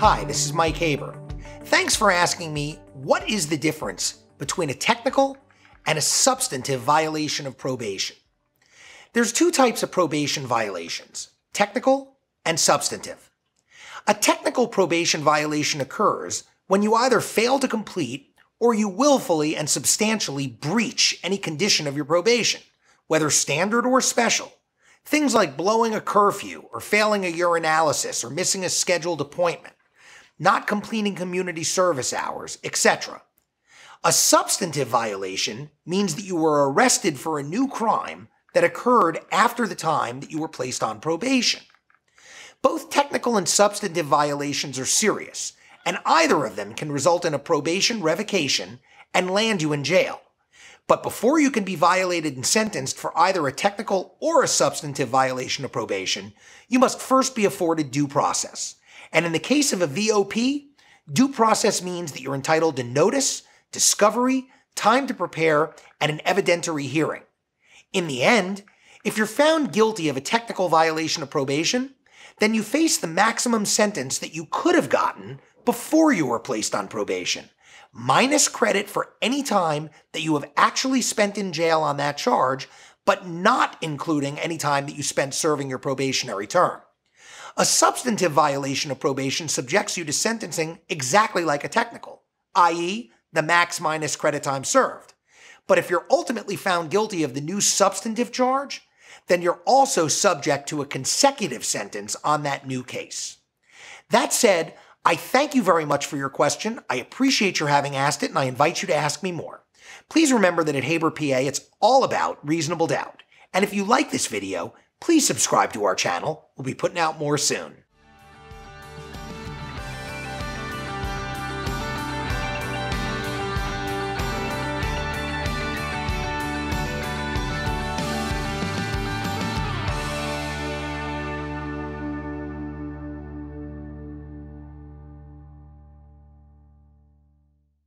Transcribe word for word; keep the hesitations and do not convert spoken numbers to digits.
Hi, this is Mike Haber. Thanks for asking me what is the difference between a technical and a substantive violation of probation. There's two types of probation violations, technical and substantive. A technical probation violation occurs when you either fail to complete or you willfully and substantially breach any condition of your probation, whether standard or special. Things like blowing a curfew or failing a urinalysis or missing a scheduled appointment, not completing community service hours, et cetera. A substantive violation means that you were arrested for a new crime that occurred after the time that you were placed on probation. Both technical and substantive violations are serious, and either of them can result in a probation revocation and land you in jail. But before you can be violated and sentenced for either a technical or a substantive violation of probation, you must first be afforded due process. And in the case of a V O P, due process means that you're entitled to notice, discovery, time to prepare, and an evidentiary hearing. In the end, if you're found guilty of a technical violation of probation, then you face the maximum sentence that you could have gotten before you were placed on probation, minus credit for any time that you have actually spent in jail on that charge, but not including any time that you spent serving your probationary term. A substantive violation of probation subjects you to sentencing exactly like a technical, that is the max minus credit time served. But if you're ultimately found guilty of the new substantive charge, then you're also subject to a consecutive sentence on that new case. That said, I thank you very much for your question. I appreciate your having asked it, and I invite you to ask me more. Please remember that at HaberPA, it's all about reasonable doubt. And if you like this video, please subscribe to our channel. We'll be putting out more soon.